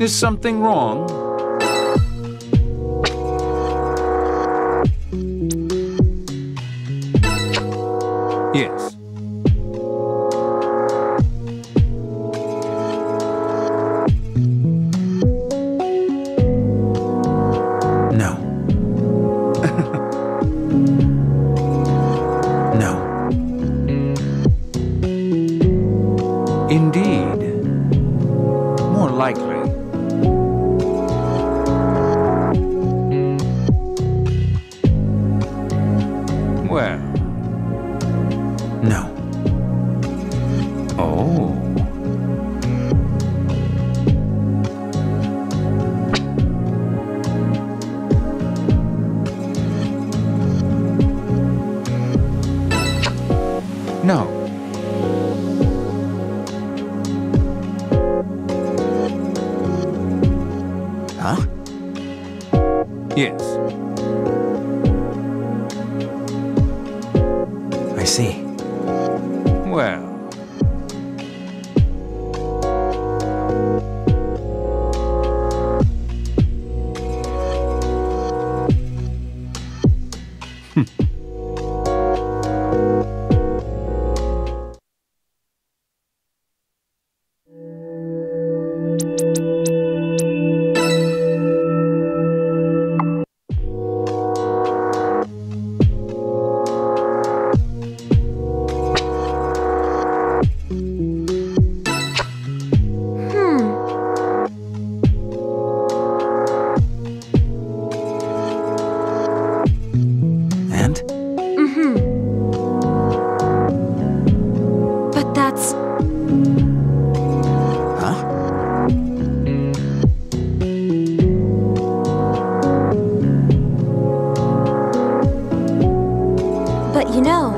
Is something wrong? Yes. No. No. Indeed. More likely. Well, no. Oh. No. Huh? Yes. I see. Well. You know.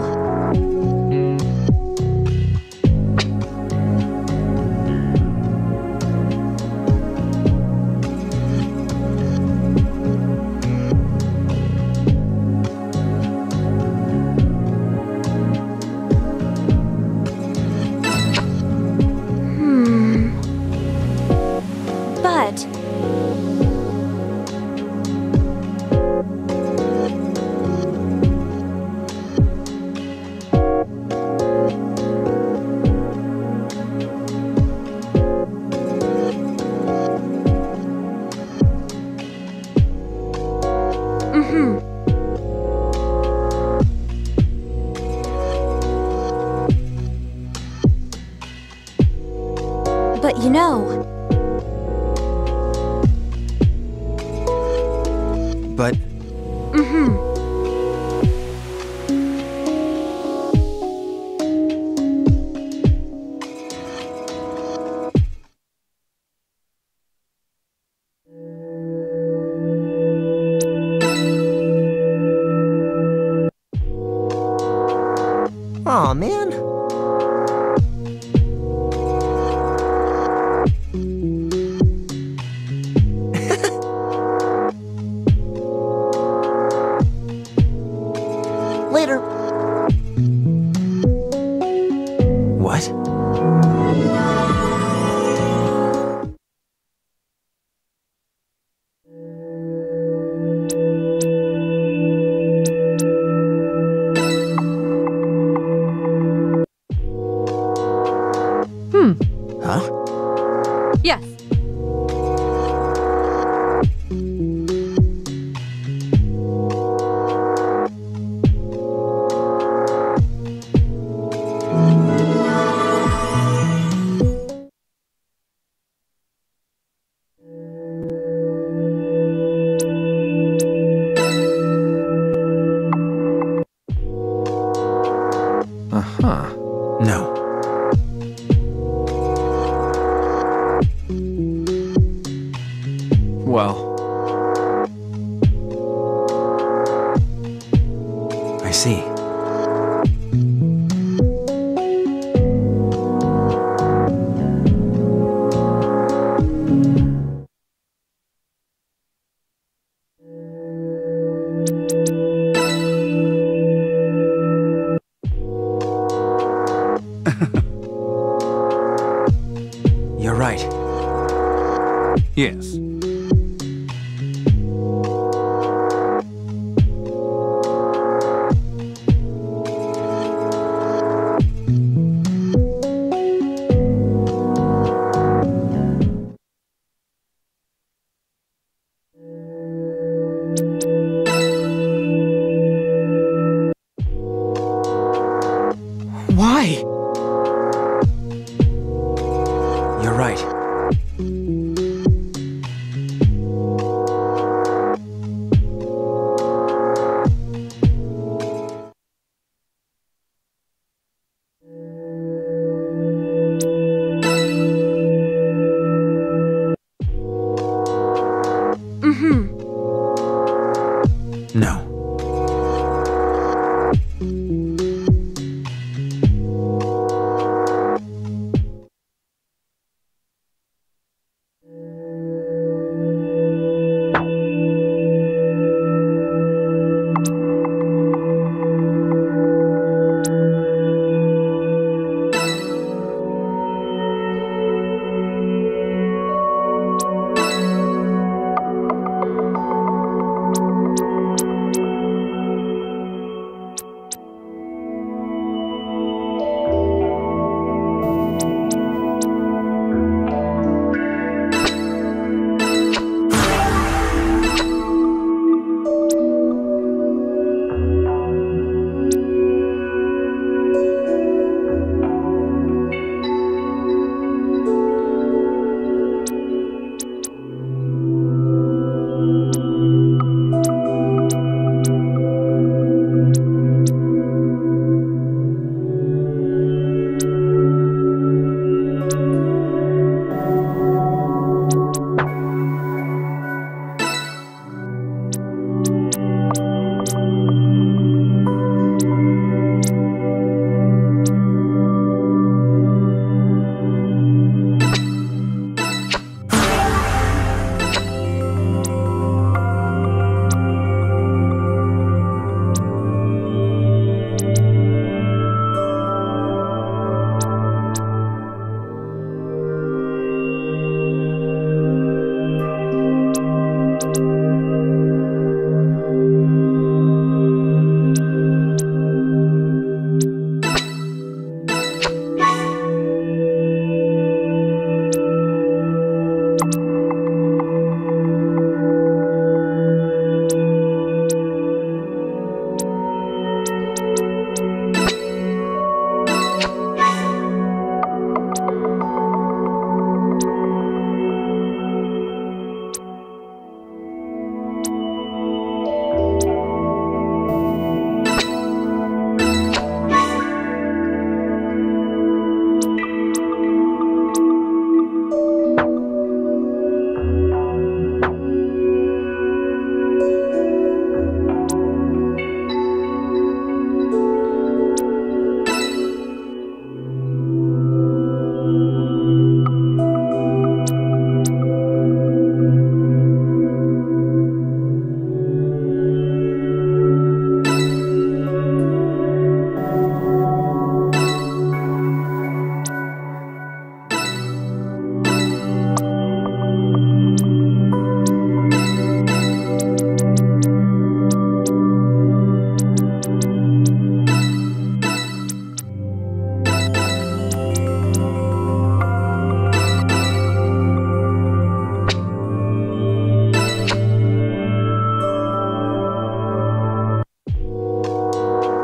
But... But you know. But. Aw, man. Later. What? Huh? Yes. No. Well. I see. You're right. Yes. Why? You're right. No.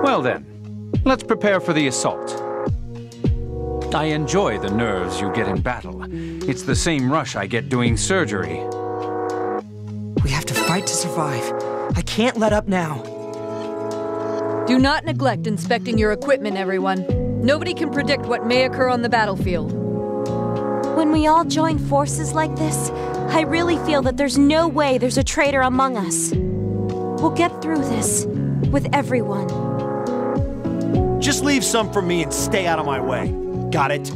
Well then, let's prepare for the assault. I enjoy the nerves you get in battle. It's the same rush I get doing surgery. We have to fight to survive. I can't let up now. Do not neglect inspecting your equipment, everyone. Nobody can predict what may occur on the battlefield. When we all join forces like this, I really feel that there's no way there's a traitor among us. We'll get through this with everyone. Just leave some for me and stay out of my way. Got it?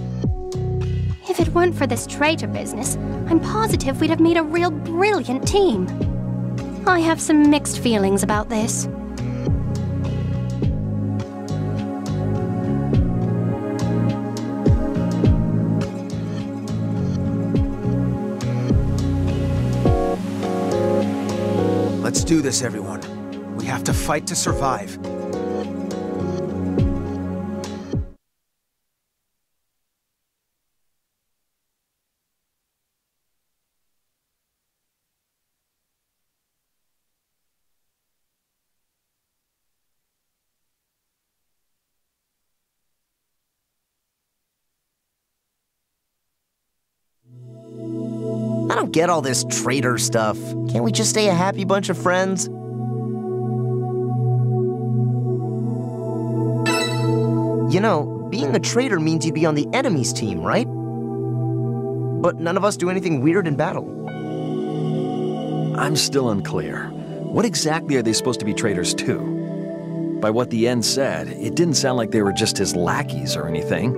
If it weren't for this traitor business, I'm positive we'd have made a real brilliant team. I have some mixed feelings about this. do this, everyone. We have to fight to survive. I don't get all this traitor stuff. Can't we just stay a happy bunch of friends? You know, being a traitor means you'd be on the enemy's team, right? But none of us do anything weird in battle. I'm still unclear. What exactly are they supposed to be traitors to? By what the End said, it didn't sound like they were just his lackeys or anything.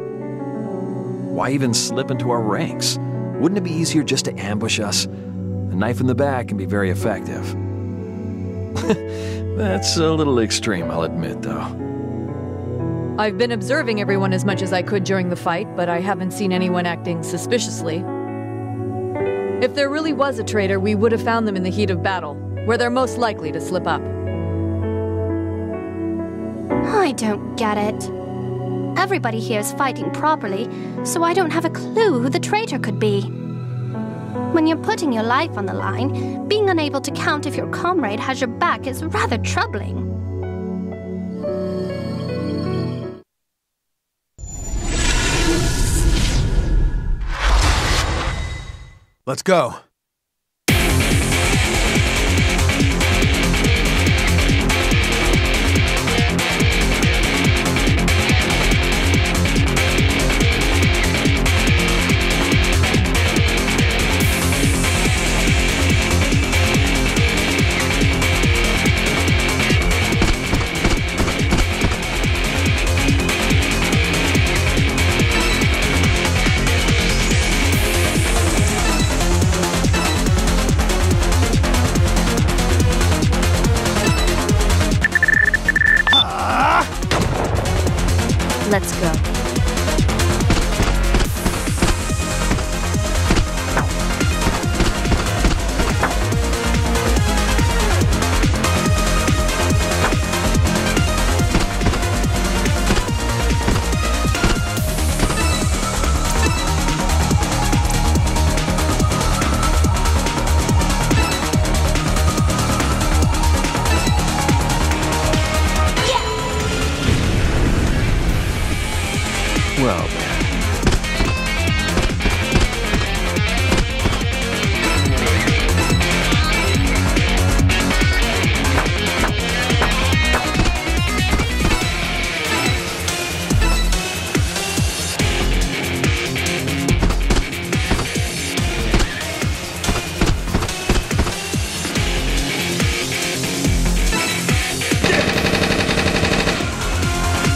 Why even slip into our ranks? Wouldn't it be easier just to ambush us? A knife in the back can be very effective. That's a little extreme, I'll admit, though. I've been observing everyone as much as I could during the fight, but I haven't seen anyone acting suspiciously. If there really was a traitor, we would have found them in the heat of battle, where they're most likely to slip up. I don't get it. Everybody here is fighting properly, so I don't have a clue who the traitor could be. When you're putting your life on the line, being unable to count if your comrade has your back is rather troubling. Let's go. Let's go. Well,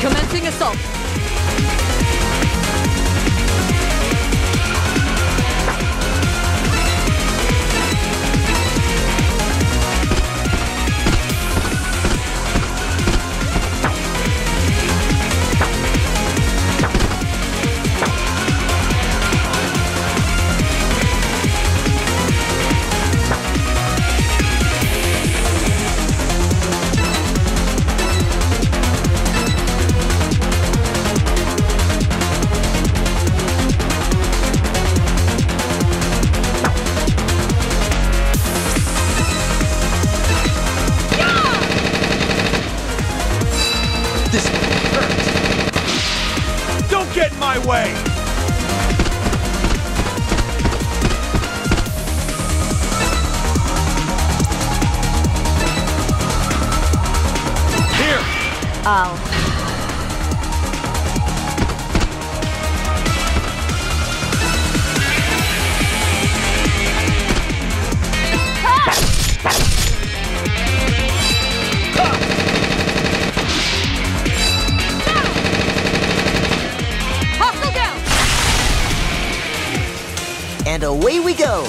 commencing assault. Get in my way! Here! Oh. And away we go!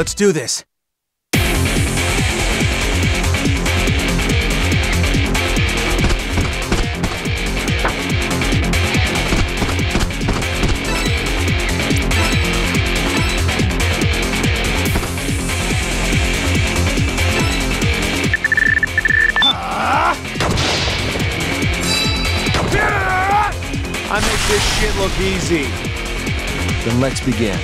Let's do this. I make this shit look easy. Then let's begin.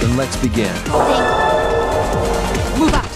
Then let's begin. Move out.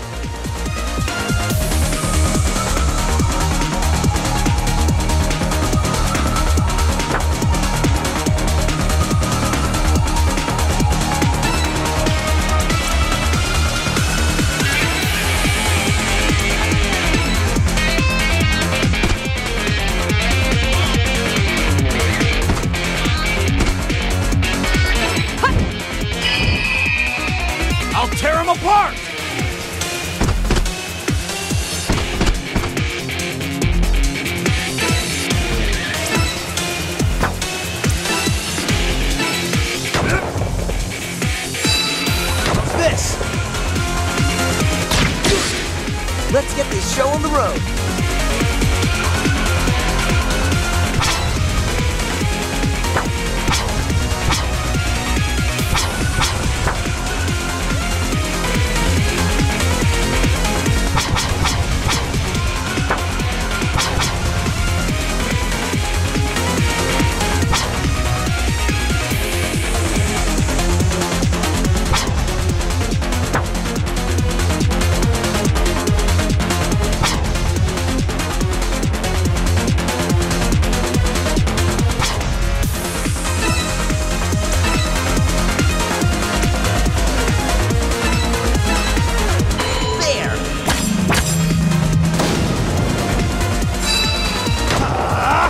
Tear them apart! This! Let's get this show on the road!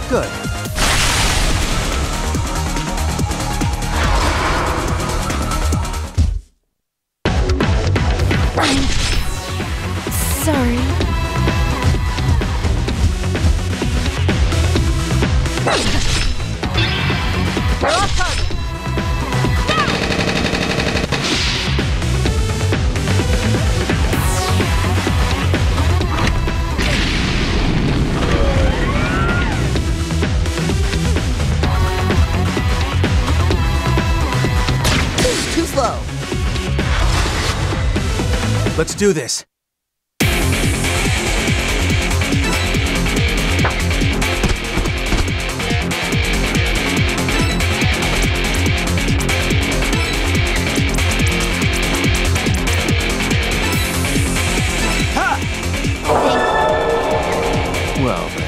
Good. Sorry. Let's do this. Ha! Well then.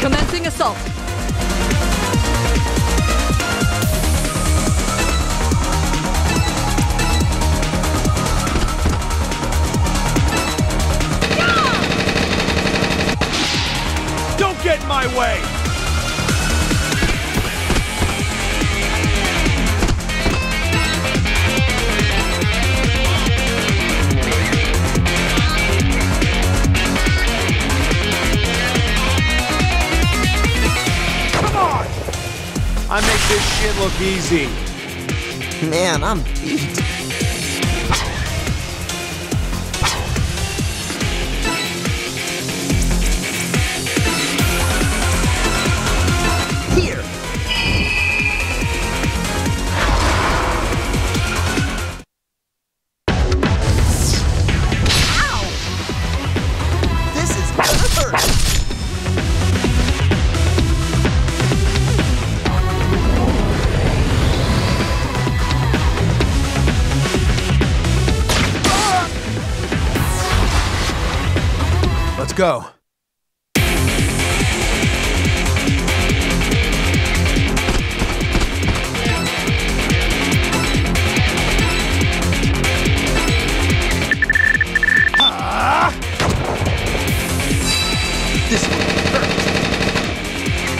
Commencing assault. Yeah! Don't get in my way. I make this shit look easy. Man, I'm beat. Here. Ow! This is gonna hurt. go. This one hurts.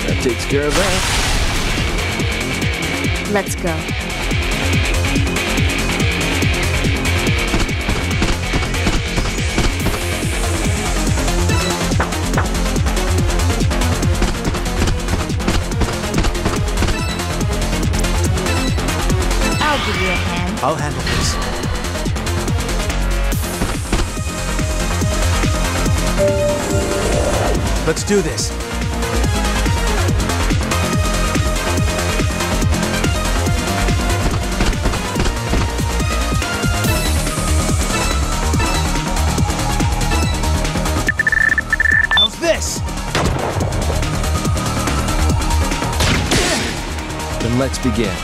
That takes care of that. Let's go. I'll handle this. Let's do this. How's this? Then let's begin.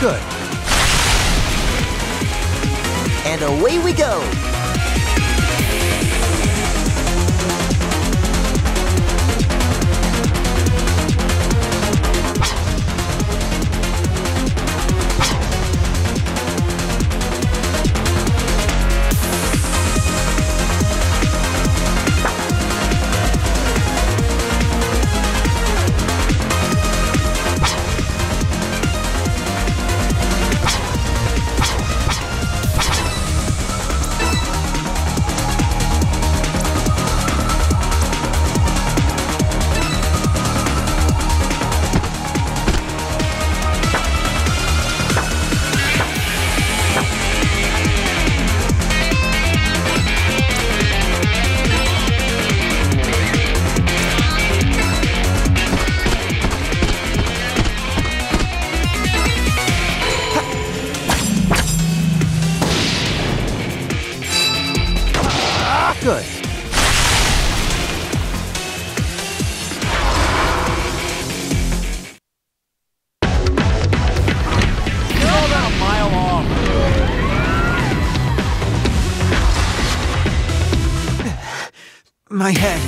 Good. And away we go. Good. My head.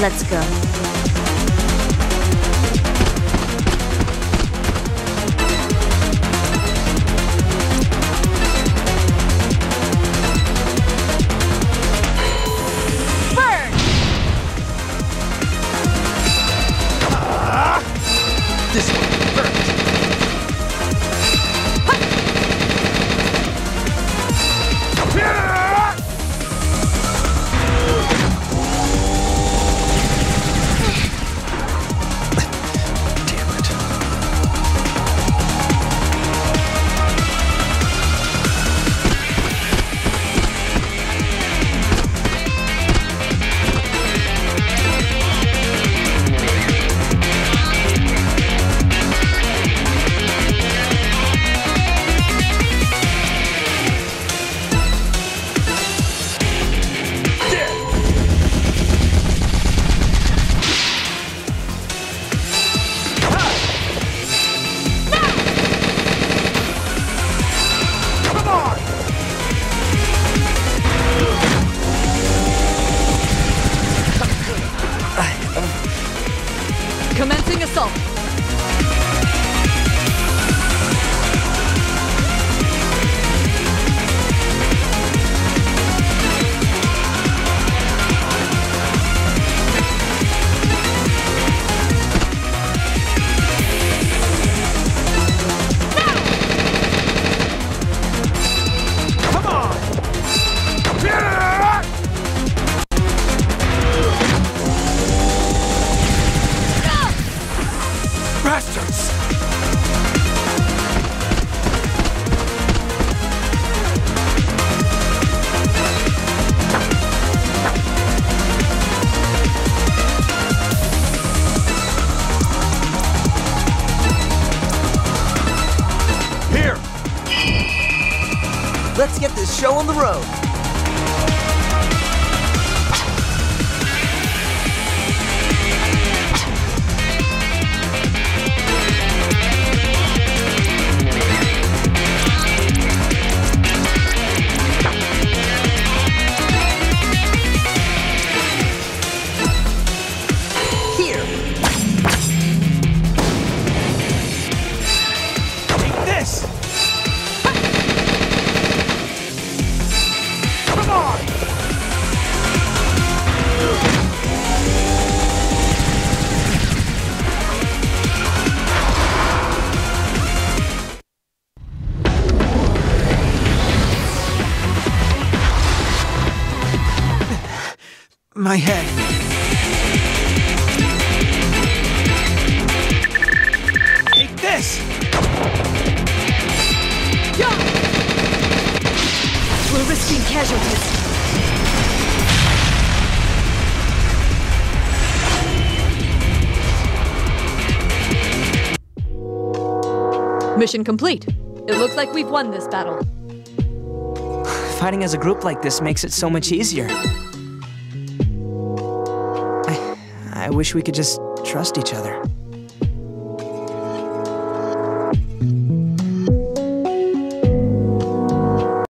Let's go. Burn! This one burns. Let's get this show on the road. My head. Take this! Yeah. We're risking casualties. Mission complete. It looks like we've won this battle. Fighting as a group like this makes it so much easier. I wish we could just trust each other.